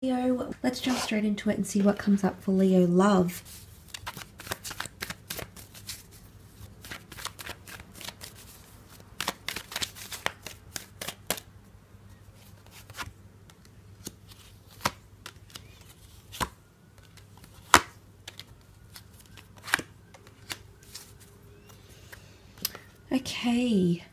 Leo, let's jump straight into it and see what comes up for Leo love. Okay.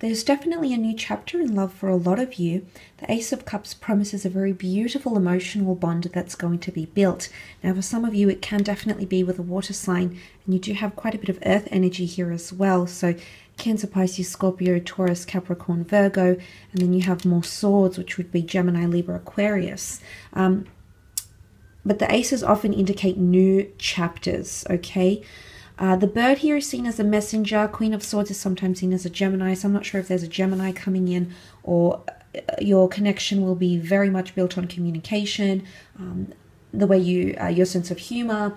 There's definitely a new chapter in love for a lot of you. The Ace of Cups promises a very beautiful emotional bond that's going to be built. Now for some of you, it can definitely be with a water sign, and you do have quite a bit of earth energy here as well. So Cancer, Pisces, Scorpio, Taurus, Capricorn, Virgo, and then you have more swords, which would be Gemini, Libra, Aquarius. But the aces often indicate new chapters, okay? The bird here is seen as a messenger. Queen of Swords is sometimes seen as a Gemini, so I'm not sure if there's a Gemini coming in, or your connection will be very much built on communication, the way you, your sense of humor,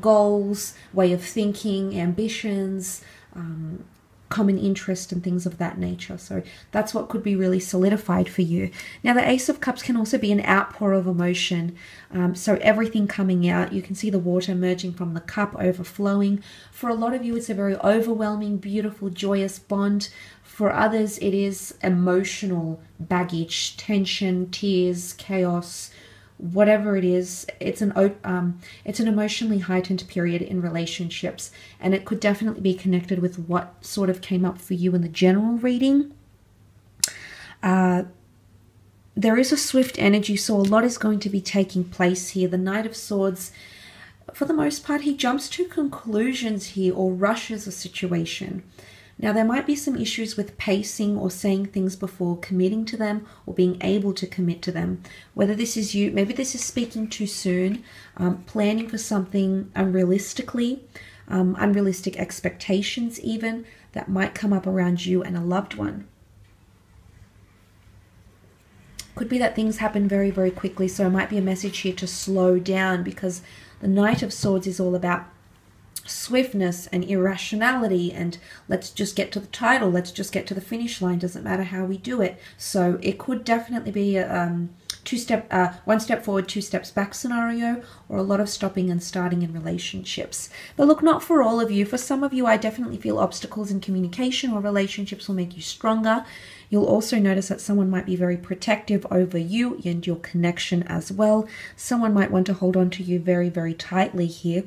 goals, way of thinking, ambitions, common interest and things of that nature. So that's what could be really solidified for you. Now the Ace of Cups can also be an outpour of emotion, so everything coming out. You can see the water emerging from the cup, overflowing. For a lot of you, it's a very overwhelming, beautiful, joyous bond. For others, it is emotional baggage, tension, tears, chaos. Whatever it is, it's an emotionally heightened period in relationships, and it could definitely be connected with what sort of came up for you in the general reading. There is a swift energy, so a lot is going to be taking place here. The Knight of Swords, for the most part, he jumps to conclusions here or rushes a situation. Now, there might be some issues with pacing or saying things before committing to them or being able to commit to them. Whether this is you, maybe this is speaking too soon, planning for something unrealistically, unrealistic expectations even, that might come up around you and a loved one. Could be that things happen very, very quickly, so it might be a message here to slow down, because the Knight of Swords is all about swiftness and irrationality and let's just get to the title, let's just get to the finish line, doesn't matter how we do it. So it could definitely be a one step forward, two steps back scenario, or a lot of stopping and starting in relationships. But look, not for all of you. For some of you, I definitely feel obstacles in communication or relationships will make you stronger. You'll also notice that someone might be very protective over you and your connection as well. Someone might want to hold on to you very, very tightly here.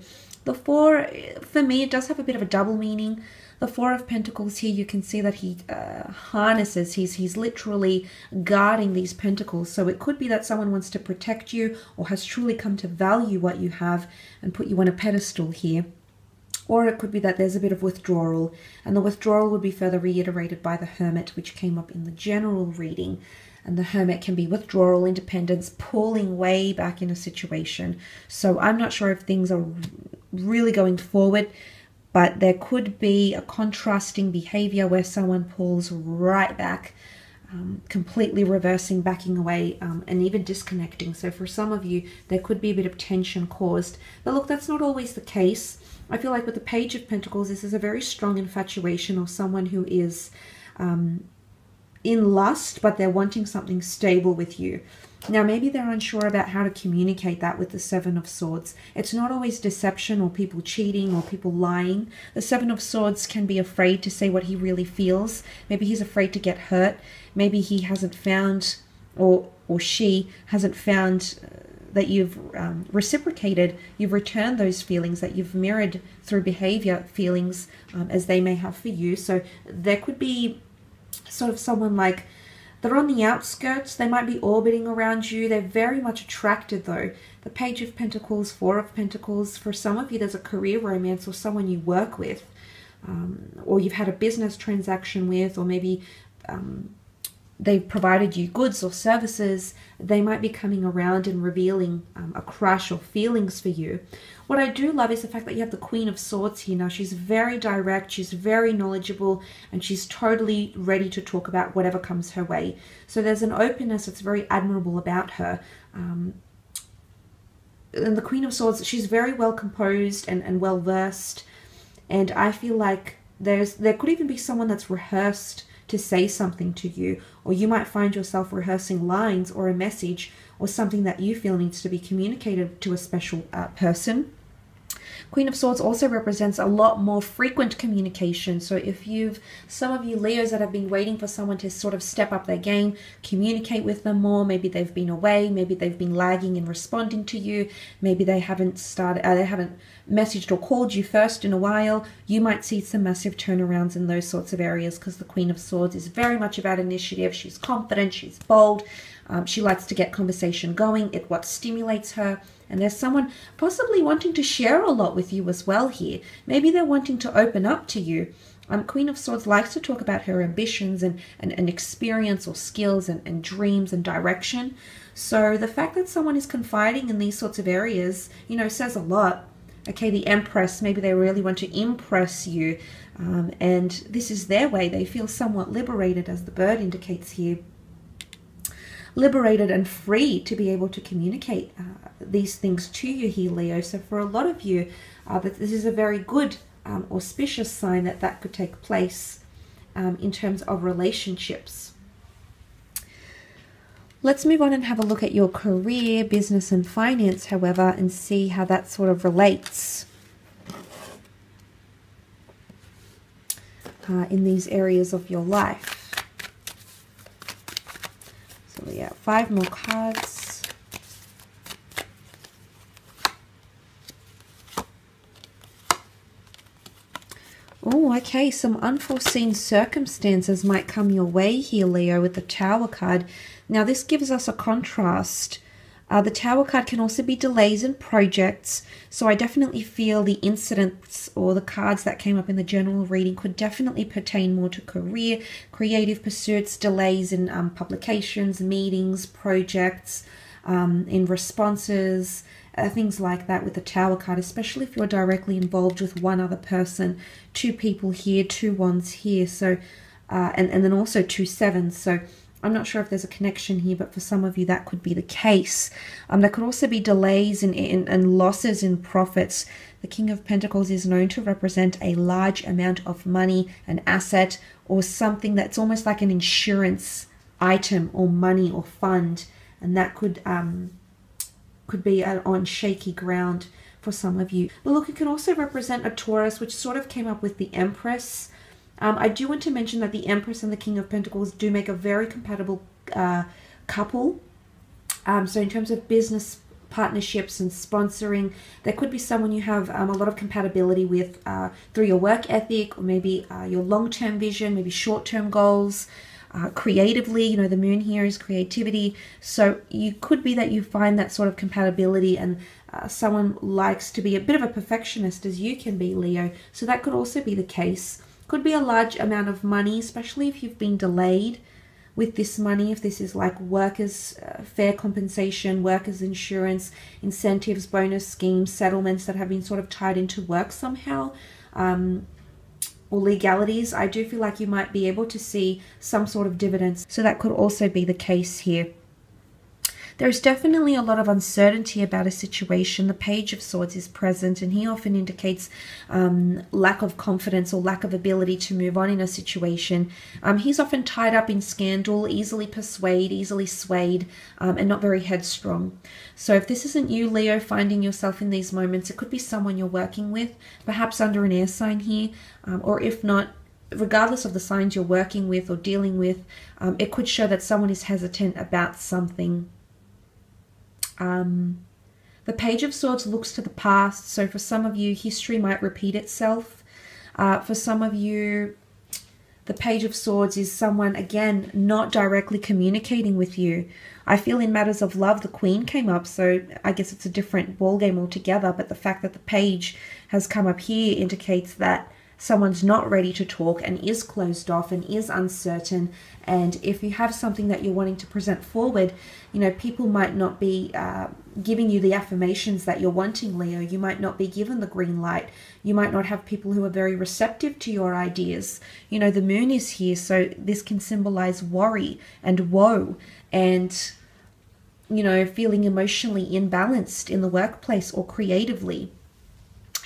The four, for me, it does have a bit of a double meaning. The Four of Pentacles here, you can see that he harnesses, he's literally guarding these pentacles. So it could be that someone wants to protect you or has truly come to value what you have and put you on a pedestal here. Or it could be that there's a bit of withdrawal, and the withdrawal would be further reiterated by the Hermit, which came up in the general reading. And the Hermit can be withdrawal, independence, pulling way back in a situation. So I'm not sure if things are really going forward, but there could be a contrasting behavior where someone pulls right back, completely reversing, backing away, and even disconnecting. So for some of you, there could be a bit of tension caused. But look, that's not always the case. I feel like with the Page of Pentacles, this is a very strong infatuation, or someone who is in lust, but they're wanting something stable with you. Now, maybe they're unsure about how to communicate that with the Seven of Swords. It's not always deception or people cheating or people lying. The Seven of Swords can be afraid to say what he really feels. Maybe he's afraid to get hurt. Maybe he hasn't found, or she hasn't found that you've reciprocated, you've returned those feelings that you've mirrored through behavior, feelings as they may have for you. So there could be sort of someone like, they're on the outskirts, they might be orbiting around you, they're very much attracted though. The Page of Pentacles, Four of Pentacles, for some of you there's a career romance or someone you work with, or you've had a business transaction with, or maybe they've provided you goods or services. They might be coming around and revealing a crush or feelings for you. What I do love is the fact that you have the Queen of Swords here. Now, she's very direct, she's very knowledgeable, and she's totally ready to talk about whatever comes her way. So there's an openness that's very admirable about her. And the Queen of Swords, she's very well composed and well versed. And I feel like there could even be someone that's rehearsed to say something to you, or you might find yourself rehearsing lines or a message or something that you feel needs to be communicated to a special person. Queen of Swords also represents a lot more frequent communication. So if you've, some of you Leos that have been waiting for someone to sort of step up their game, communicate with them more, maybe they've been away, maybe they've been lagging in responding to you, maybe they haven't started, they haven't messaged or called you first in a while, you might see some massive turnarounds in those sorts of areas because the Queen of Swords is very much about initiative. She's confident, she's bold, she likes to get conversation going, it's what stimulates her. And there's someone possibly wanting to share a lot with you as well here. Maybe they're wanting to open up to you. Queen of Swords likes to talk about her ambitions and experience or skills and dreams and direction. So the fact that someone is confiding in these sorts of areas, you know, says a lot. Okay, the Empress, maybe they really want to impress you. And this is their way. They feel somewhat liberated, as the bird indicates here. Liberated and free to be able to communicate these things to you here, Leo. So for a lot of you, this is a very good auspicious sign that that could take place in terms of relationships. Let's move on and have a look at your career, business and finance, however, and see how that sort of relates in these areas of your life. Yeah, five more cards. Oh, okay, some unforeseen circumstances might come your way here, Leo, with the Tower card. Now, this gives us a contrast. The Tower card can also be delays in projects, so I definitely feel the incidents or the cards that came up in the general reading could definitely pertain more to career, creative pursuits, delays in publications, meetings, projects, in responses, things like that with the Tower card, especially if you're directly involved with one other person. Two people here, two wands here, so and then also 2 sevens, so I'm not sure if there's a connection here, but for some of you that could be the case. There could also be delays and losses in profits. The King of Pentacles is known to represent a large amount of money, an asset, or something that's almost like an insurance item or money or fund, and that could be on shaky ground for some of you. But look, it can also represent a Taurus, which sort of came up with the Empress. I do want to mention that the Empress and the King of Pentacles do make a very compatible couple. So in terms of business partnerships and sponsoring, there could be someone you have a lot of compatibility with through your work ethic, or maybe your long-term vision, maybe short-term goals. Creatively, you know, the moon here is creativity. So you could be that you find that sort of compatibility, and someone likes to be a bit of a perfectionist, as you can be, Leo. So that could also be the case. Could be a large amount of money, especially if you've been delayed with this money, if this is like workers' fair compensation, workers' insurance, incentives, bonus schemes, settlements that have been sort of tied into work somehow, or legalities. I do feel like you might be able to see some sort of dividends. So that could also be the case here. There's definitely a lot of uncertainty about a situation. The Page of Swords is present, and he often indicates lack of confidence or lack of ability to move on in a situation. He's often tied up in scandal, easily persuaded, easily swayed, and not very headstrong. So if this isn't you, Leo, finding yourself in these moments, it could be someone you're working with, perhaps under an air sign here, or if not, regardless of the signs you're working with or dealing with, it could show that someone is hesitant about something. The Page of Swords looks to the past, so for some of you, history might repeat itself. For some of you, the Page of Swords is someone, again, not directly communicating with you. I feel in matters of love, the Queen came up, so I guess it's a different ballgame altogether, but the fact that the Page has come up here indicates that someone's not ready to talk and is closed off and is uncertain. And if you have something that you're wanting to present forward, you know, people might not be giving you the affirmations that you're wanting, Leo. You might not be given the green light. You might not have people who are very receptive to your ideas. You know, the moon is here, so this can symbolize worry and woe and, you know, feeling emotionally imbalanced in the workplace or creatively.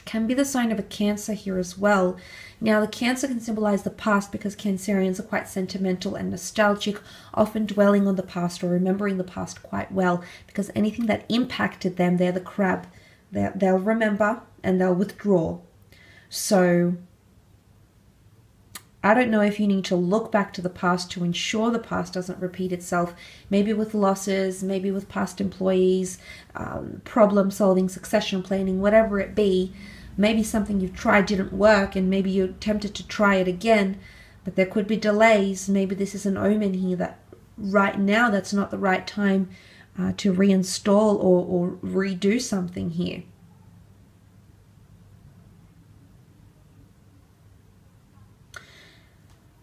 can be the sign of a Cancer here as well. Now, the Cancer can symbolize the past because Cancerians are quite sentimental and nostalgic, often dwelling on the past or remembering the past quite well, because anything that impacted them, they're the crab. They'll remember and they'll withdraw. So I don't know if you need to look back to the past to ensure the past doesn't repeat itself, maybe with losses, maybe with past employees, problem solving, succession planning, whatever it be. Maybe something you've tried didn't work and maybe you're tempted to try it again, but there could be delays. Maybe this is an omen here that right now that's not the right time to reinstall or redo something here.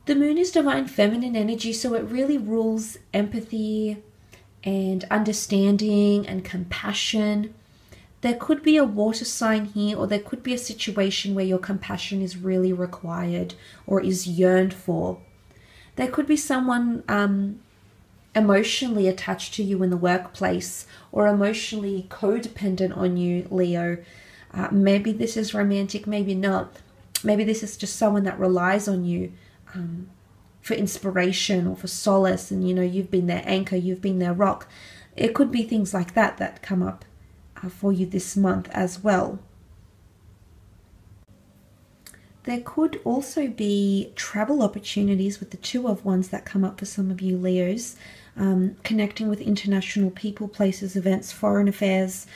The moon is divine feminine energy, so it really rules empathy and understanding and compassion. There could be a water sign here, or there could be a situation where your compassion is really required or is yearned for. There could be someone emotionally attached to you in the workplace or emotionally codependent on you, Leo. Maybe this is romantic, maybe not. Maybe this is just someone that relies on you for inspiration or for solace, and you know, you've been their anchor, you've been their rock. It could be things like that that come up for you this month as well. There could also be travel opportunities with the Two of Wands that come up for some of you Leos, connecting with international people, places, events, foreign affairs,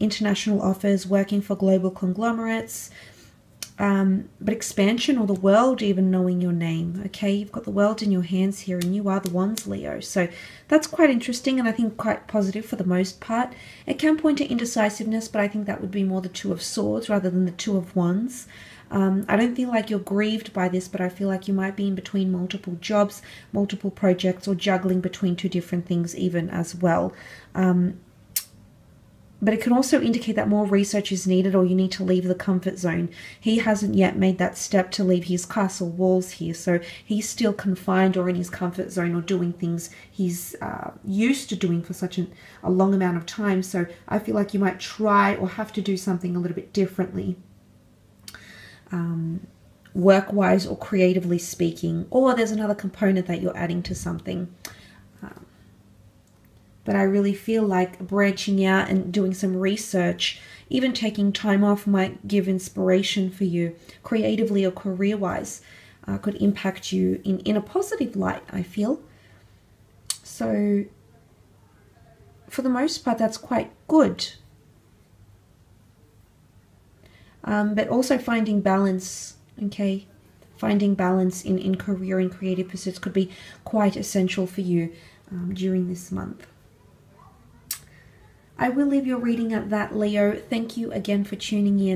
international offers, working for global conglomerates, but expansion or the world even knowing your name. Okay, you've got the world in your hands here and you are the Wands, Leo. So that's quite interesting and I think quite positive for the most part. It can point to indecisiveness, but I think that would be more the Two of Swords rather than the Two of Wands. I don't feel like you're grieved by this, but I feel like you might be in between multiple jobs, multiple projects, or juggling between two different things even as well. But it can also indicate that more research is needed or you need to leave the comfort zone. He hasn't yet made that step to leave his castle walls here, so he's still confined or in his comfort zone or doing things he's used to doing for such a long amount of time. So I feel like you might try or have to do something a little bit differently, work-wise or creatively speaking, or there's another component that you're adding to something. But I really feel like branching out and doing some research, even taking time off, might give inspiration for you creatively or career-wise. Could impact you in a positive light, I feel. So for the most part, that's quite good. But also finding balance, okay? Finding balance in career and creative pursuits could be quite essential for you during this month. I will leave your reading at that, Leo. Thank you again for tuning in.